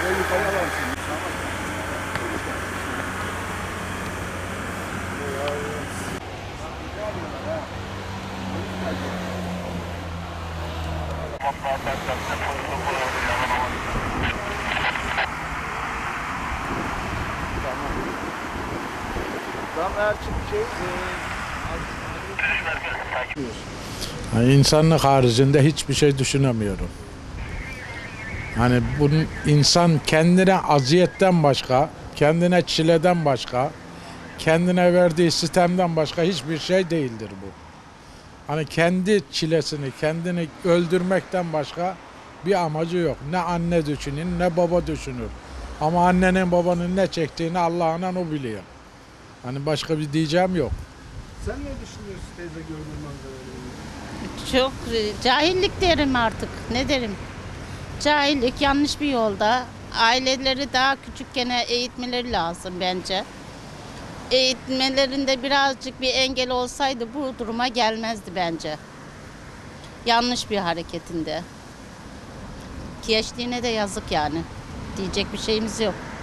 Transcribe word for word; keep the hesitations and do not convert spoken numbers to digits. Burayı yukarı alalım şimdi. Yani insanlık haricinde hiçbir şey düşünemiyorum. Hani bunun insan kendine aziyetten başka, kendine çileden başka, kendine verdiği sistemden başka hiçbir şey değildir bu. Hani kendi çilesini, kendini öldürmekten başka bir amacı yok. Ne anne düşünür, ne baba düşünür. Ama annenin babanın ne çektiğini Allah'ın o biliyor. Hani başka bir diyeceğim yok. Sen ne düşünüyorsun teyze gördüğün manzarayı? Çok cahillik derim artık. Ne derim? Cahillik, yanlış bir yolda. Aileleri daha küçükken eğitmeleri lazım bence. Eğitmelerinde birazcık bir engel olsaydı bu duruma gelmezdi bence. Yanlış bir hareketinde. Gençliğine de yazık yani. Diyecek bir şeyimiz yok.